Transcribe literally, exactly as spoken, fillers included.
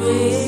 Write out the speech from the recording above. will.